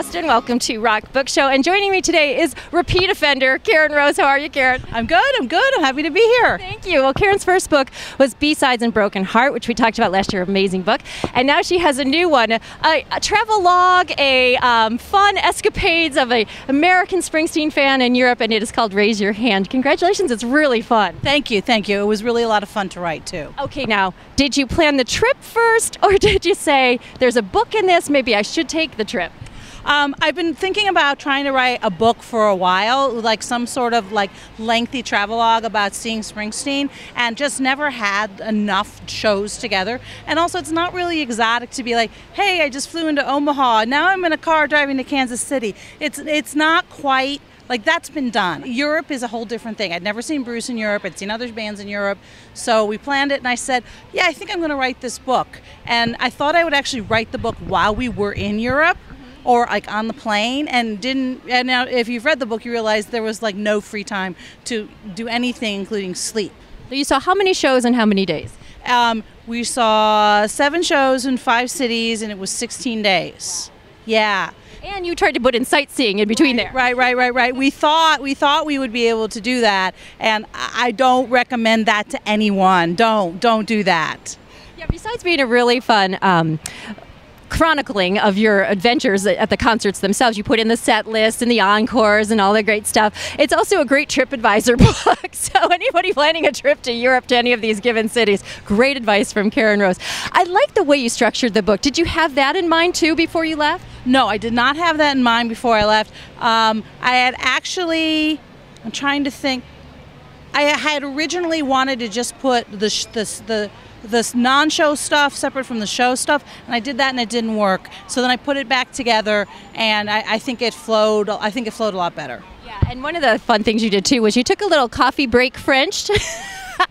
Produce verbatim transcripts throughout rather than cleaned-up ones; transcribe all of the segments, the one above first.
Austin. Welcome to Rock Book Show. And joining me today is repeat offender Caryn Rose. How are you, Caryn? I'm good. I'm good. I'm happy to be here. Thank you. Well, Caryn's first book was B-Sides and Broken Heart, which we talked about last year. Amazing book. And now she has a new one, a, a travelogue, a um, fun escapades of an American Springsteen fan in Europe, and it is called Raise Your Hand. Congratulations. It's really fun. Thank you. Thank you. It was really a lot of fun to write, too. Okay, now, did you plan the trip first, or did you say, there's a book in this, maybe I should take the trip? Um, I've been thinking about trying to write a book for a while, like some sort of like lengthy travelogue about seeing Springsteen, and just never had enough shows together. And also, it's not really exotic to be like, hey, I just flew into Omaha, now I'm in a car driving to Kansas City. It's, it's not quite... like, that's been done. Europe is a whole different thing. I'd never seen Bruce in Europe. I'd seen other bands in Europe. So we planned it, and I said, yeah, I think I'm going to write this book. And I thought I would actually write the book while we were in Europe, or like on the plane, and didn't. And now, if you've read the book, you realize there was like no free time to do anything, including sleep. So you saw how many shows in how many days? Um, we saw seven shows in five cities, and it was sixteen days. Yeah. And you tried to put in sightseeing in between there. Right, right, right, right. We thought we thought we would be able to do that, and I don't recommend that to anyone. Don't, don't do that. Yeah, besides being a really fun um, chronicling of your adventures at the concerts themselves, you put in the set list and the encores and all the great stuff. It's also a great TripAdvisor book, so anybody planning a trip to Europe to any of these given cities, great advice from Caryn Rose. I like the way you structured the book. Did you have that in mind, too, before you left? No, I did not have that in mind before I left. Um, I had actually, I'm trying to think, I had originally wanted to just put the, sh the, the, the non-show stuff separate from the show stuff, and I did that and it didn't work. So then I put it back together, and I, I think it flowed, I think it flowed a lot better. Yeah, and one of the fun things you did too was you took a little coffee break French.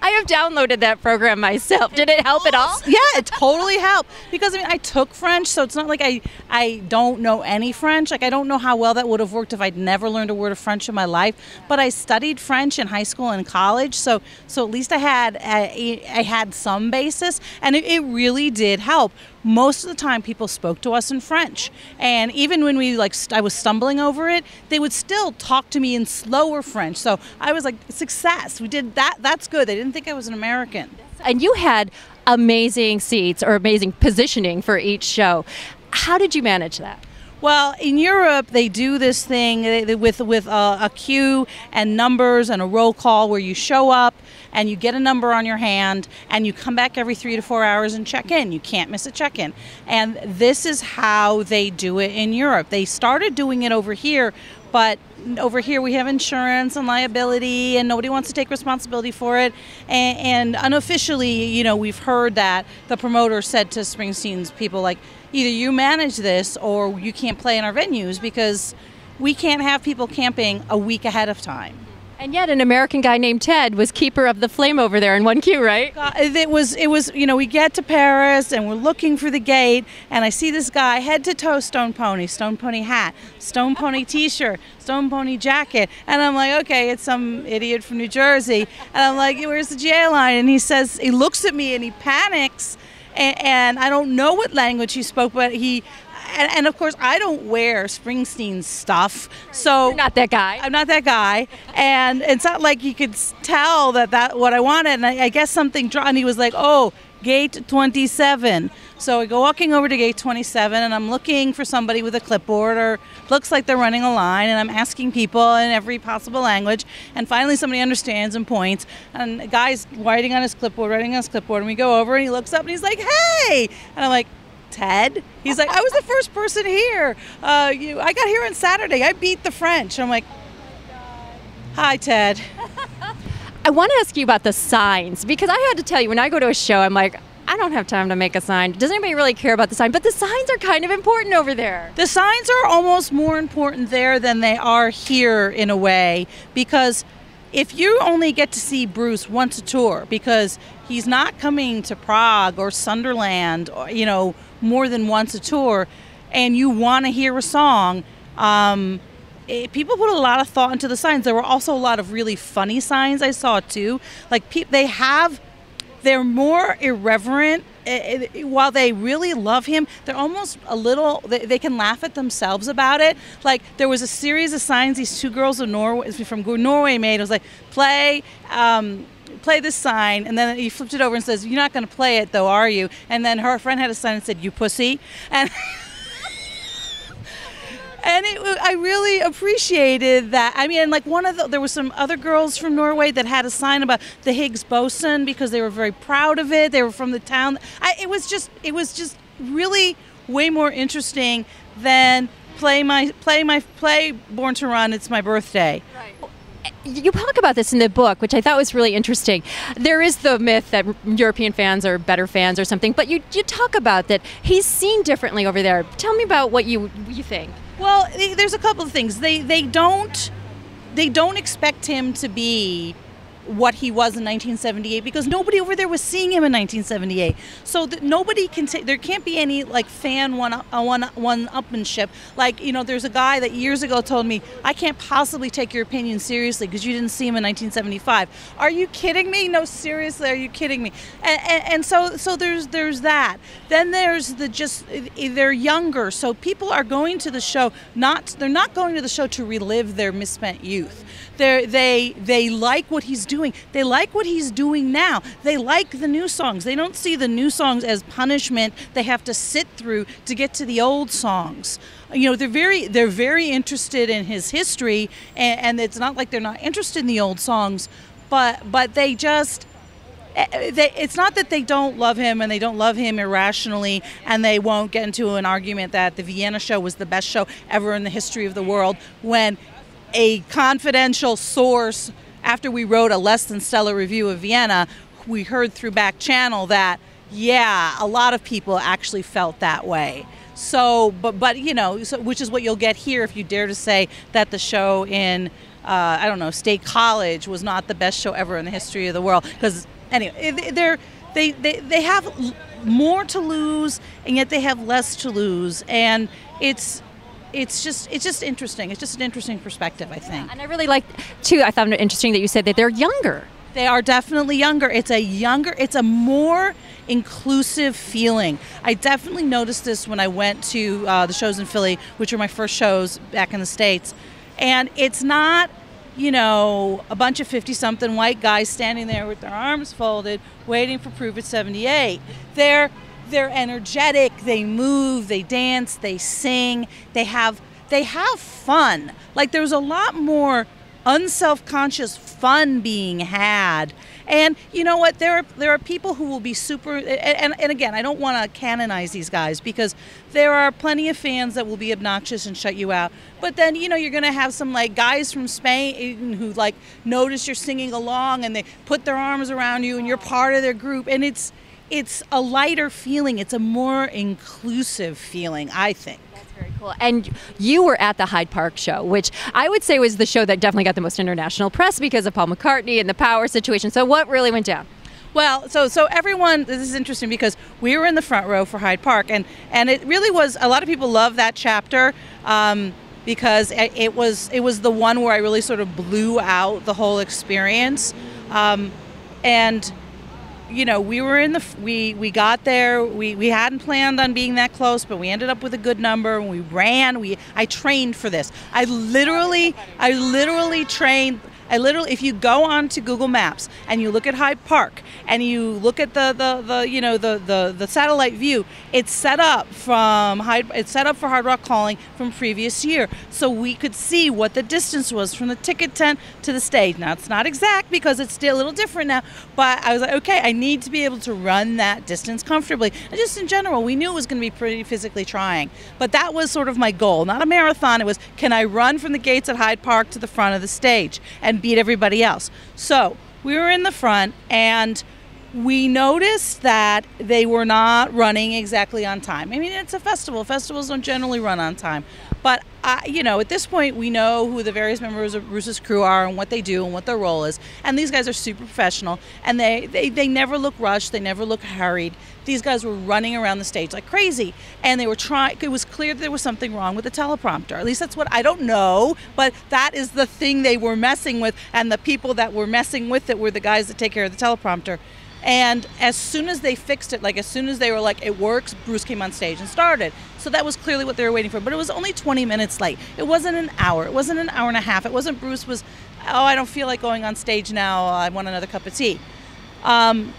I have downloaded that program myself. Did it help at all? Yeah, it totally helped. Because I mean, I took French, so it's not like I, I don't know any French. Like, I don't know how well that would have worked if I'd never learned a word of French in my life. But I studied French in high school and college, so so at least I had I, I had some basis, and it, it really did help. Most of the time, people spoke to us in French, and even when we like st I was stumbling over it, they would still talk to me in slower French. So I was like, success. We did that. That's good. They didn't think I was an American. And you had amazing seats or amazing positioning for each show. How did you manage that? Well, in Europe, they do this thing with, with a, a queue and numbers and a roll call where you show up and you get a number on your hand and you come back every three to four hours and check in. You can't miss a check-in. And this is how they do it in Europe. They started doing it over here, but over here we have insurance and liability, and nobody wants to take responsibility for it. And, and unofficially, you know, we've heard that the promoter said to Springsteen's people, like, either you manage this or you can't play in our venues, because we can't have people camping a week ahead of time. And yet an American guy named Ted was keeper of the flame over there in one queue, right? Uh, it was, it was, you know, we get to Paris and we're looking for the gate, and I see this guy head to toe Stone Pony, Stone Pony hat, Stone Pony t-shirt, Stone Pony jacket. And I'm like, okay, it's some idiot from New Jersey. And I'm like, where's the G A line? And he says, he looks at me and he panics. And, and I don't know what language he spoke, but he... And, and of course, I don't wear Springsteen stuff, so you're not that guy. I'm not that guy, and it's not like you could tell that that what I wanted. And I, I guess something drawn. He was like, "Oh, gate twenty-seven." So I go walking over to gate twenty-seven, and I'm looking for somebody with a clipboard, or looks like they're running a line, and I'm asking people in every possible language. And finally, somebody understands and points. And a guy's writing on his clipboard, writing on his clipboard, and we go over, and he looks up, and he's like, "Hey!" And I'm like, Ted? He's like, I was the first person here. Uh, you, I got here on Saturday. I beat the French. I'm like, oh my God. Hi, Ted. I want to ask you about the signs, because I had to tell you, when I go to a show, I'm like, I don't have time to make a sign. Does anybody really care about the sign? But the signs are kind of important over there. The signs are almost more important there than they are here, in a way, because if you only get to see Bruce once a tour, because he's not coming to Prague or Sunderland, or, you know, more than once a tour, and you want to hear a song, um, it, people put a lot of thought into the signs. There were also a lot of really funny signs I saw too. Like, pe they have, they're more irreverent it, it, while they really love him, they're almost a little, they, they can laugh at themselves about it. Like, there was a series of signs these two girls of Norway, from Norway made. It was like, play, um, play this sign, and then he flipped it over and says, "You're not going to play it, though, are you?" And then her friend had a sign that said, "You pussy." And and it, I really appreciated that. I mean, and like one of the, there were some other girls from Norway that had a sign about the Higgs boson because they were very proud of it. They were from the town. I, it was just, it was just really way more interesting than play my play my play Born to Run. It's my birthday. Right. You talk about this in the book, which I thought was really interesting. There is the myth that European fans are better fans or something, but you, you talk about that he's seen differently over there. Tell me about what you what you think. Well, there's a couple of things. They they don't they don't expect him to be what he was in nineteen seventy-eight because nobody over there was seeing him in nineteen seventy-eight. So that nobody can t- there can't be any like fan one up, one one upmanship. Like, you know, there's a guy that years ago told me, "I can't possibly take your opinion seriously because you didn't see him in nineteen seventy-five." Are you kidding me? No, seriously, are you kidding me? And, and, and so so there's there's that. Then there's the just they're younger, so people are going to the show not they're not going to the show to relive their misspent youth. They they they like what he's doing. Doing. They like what he's doing now. They like the new songs. They don't see the new songs as punishment they have to sit through to get to the old songs. You know, they're very they're very interested in his history, and, and it's not like they're not interested in the old songs, but but they just they, it's not that they don't love him and they don't love him irrationally, and they won't get into an argument that the Vienna show was the best show ever in the history of the world when a confidential source, after we wrote a less than stellar review of Vienna, we heard through back channel that, yeah, a lot of people actually felt that way. So, but, but you know, so, which is what you'll get here if you dare to say that the show in, uh, I don't know, State College was not the best show ever in the history of the world. Because, anyway, they're, they, they, they have more to lose, and yet they have less to lose. And it's... It's just it's just interesting. It's just an interesting perspective, I think. Yeah, and I really liked, too, I found it interesting that you said that they're younger. They are definitely younger. It's a younger, it's a more inclusive feeling. I definitely noticed this when I went to uh, the shows in Philly, which were my first shows back in the States. And it's not, you know, a bunch of fifty-something white guys standing there with their arms folded, waiting for Prove It seventy-eight. They're... They're energetic, they move, they dance, they sing, they have they have fun. Like, there's a lot more unself-conscious fun being had. And you know what, there are there are people who will be super, and, and again, I don't want to canonize these guys because there are plenty of fans that will be obnoxious and shut you out. But then, you know, you're going to have some like guys from Spain who like notice you're singing along and they put their arms around you and you're part of their group, and it's It's a lighter feeling. It's a more inclusive feeling, I think. That's very cool. And you were at the Hyde Park show, which I would say was the show that definitely got the most international press because of Paul McCartney and the power situation. So what really went down? Well, so so everyone, this is interesting because we were in the front row for Hyde Park, and, and it really was, a lot of people love that chapter um, because it, it was it was the one where I really sort of blew out the whole experience. Um, and... You know, we were in the, we, we got there, we, we hadn't planned on being that close, but we ended up with a good number, and we ran, we, I trained for this. I literally, I literally trained, I literally, if you go on to Google Maps, and you look at Hyde Park, and you look at the, the, the you know, the, the, the satellite view, it's set up from, Hyde, it's set up for Hard Rock Calling from previous year, so we could see what the distance was from the ticket tent to the stage. Now, it's not exact, because it's still a little different now, but I was like, okay, I need to be able to run that distance comfortably. And just in general, we knew it was going to be pretty physically trying, but that was sort of my goal. Not a marathon, it was, can I run from the gates at Hyde Park to the front of the stage and beat everybody else? So we were in the front, and we noticed that they were not running exactly on time. I mean, it's a festival. Festivals don't generally run on time. But, I, you know, at this point, we know who the various members of Bruce's crew are and what they do and what their role is. And these guys are super professional, and they, they, they never look rushed. They never look hurried. These guys were running around the stage like crazy, and they were trying. It was clear that there was something wrong with the teleprompter. At least that's what, I don't know, but that is the thing they were messing with, and the people that were messing with it were the guys that take care of the teleprompter. And as soon as they fixed it, like as soon as they were like, it works, Bruce came on stage and started. So that was clearly what they were waiting for. But it was only twenty minutes late. It wasn't an hour. It wasn't an hour and a half. It wasn't Bruce was, oh, I don't feel like going on stage now. I want another cup of tea. Um,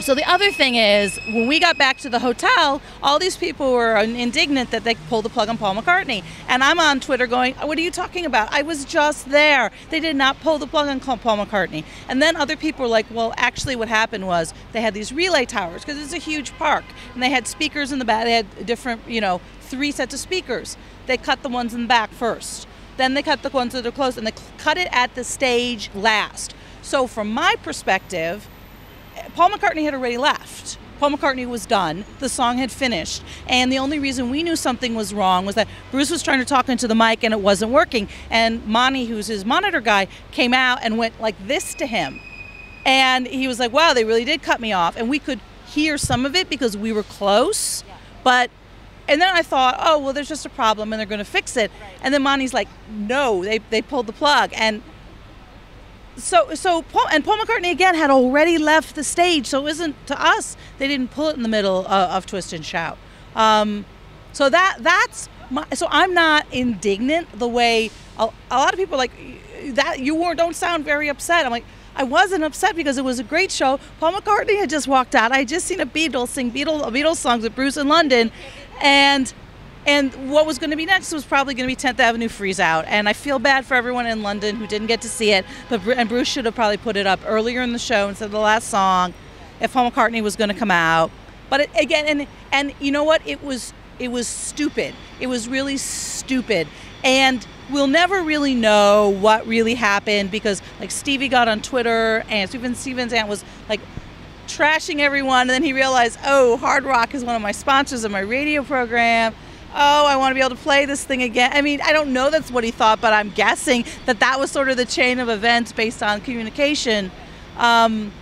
so the other thing is, when we got back to the hotel, all these people were indignant that they pulled the plug on Paul McCartney. And I'm on Twitter going, what are you talking about? I was just there. They did not pull the plug on Paul McCartney. And then other people were like, well, actually what happened was they had these relay towers, because it's a huge park, and they had speakers in the back. They had different, you know, three sets of speakers. They cut the ones in the back first. Then they cut the ones that are closed, and they cut it at the stage last. So from my perspective, Paul McCartney had already left. Paul McCartney was done. The song had finished. And the only reason we knew something was wrong was that Bruce was trying to talk into the mic and it wasn't working. And Monty, who's his monitor guy, came out and went like this to him. And he was like, wow, they really did cut me off. And we could hear some of it because we were close. Yeah. But, and then I thought, oh, well, there's just a problem and they're going to fix it. Right. And then Monty's like, no, they, they pulled the plug. And So, so Paul, and Paul McCartney again had already left the stage, so it wasn't to us. They didn't pull it in the middle uh, of Twist and Shout. Um, so that that's my, so I'm not indignant the way a, a lot of people are like that. You weren't, don't sound very upset. I'm like, I wasn't upset because it was a great show. Paul McCartney had just walked out. I had just seen a Beatles sing Beatles, Beatles songs with Bruce in London, and. And what was going to be next was probably going to be tenth avenue Freeze Out. And I feel bad for everyone in London who didn't get to see it. But and Bruce should have probably put it up earlier in the show instead of the last song if Paul McCartney was going to come out. But it, again, and and you know what? It was it was stupid. It was really stupid. And we'll never really know what really happened because, like, Stevie got on Twitter and Stephen Stevens' aunt was, like, trashing everyone. And then he realized, oh, Hard Rock is one of my sponsors of my radio program. Oh, I want to be able to play this thing again. I mean, I don't know that's what he thought, but I'm guessing that that was sort of the chain of events based on communication. Um,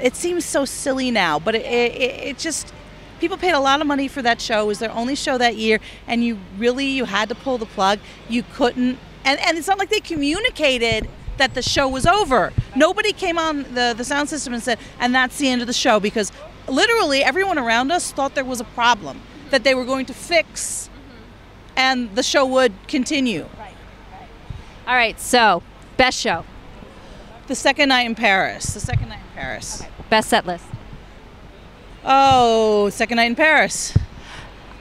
it seems so silly now, but it, it, it just, people paid a lot of money for that show. It was their only show that year, and you really, you had to pull the plug. You couldn't, and, and it's not like they communicated that the show was over. Nobody came on the, the sound system and said, and that's the end of the show, because literally everyone around us thought there was a problem that they were going to fix, mm-hmm. and the show would continue. Right, right. All right, so best show. The second night in Paris. The second night in Paris. Okay. Best set list. Oh, second night in Paris.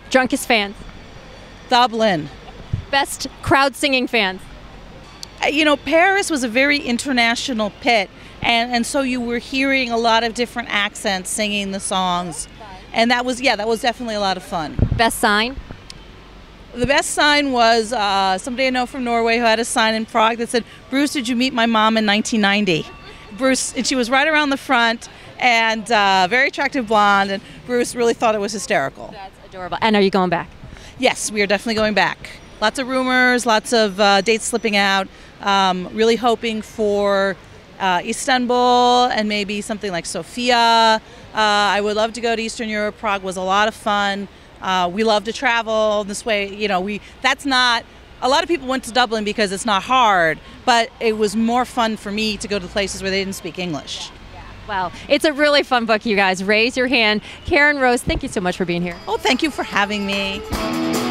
Drunkest fans. Dublin. Best crowd singing fans. You know, Paris was a very international pit, and, and so you were hearing a lot of different accents singing the songs. And that was, yeah, that was definitely a lot of fun. Best sign? The best sign was uh, somebody I know from Norway who had a sign in Prague that said, Bruce, did you meet my mom in nineteen ninety? Bruce, and she was right around the front, and uh, very attractive blonde, and Bruce really thought it was hysterical. That's adorable. And are you going back? Yes, we are definitely going back. Lots of rumors, lots of uh, dates slipping out, um, really hoping for Uh, Istanbul and maybe something like Sofia. Uh, I would love to go to Eastern Europe. Prague was a lot of fun. Uh, we love to travel this way. You know, we that's not, a lot of people went to Dublin because it's not hard, but it was more fun for me to go to places where they didn't speak English. Wow, it's a really fun book, you guys. Raise Your Hand. Caryn Rose, thank you so much for being here. Oh, thank you for having me.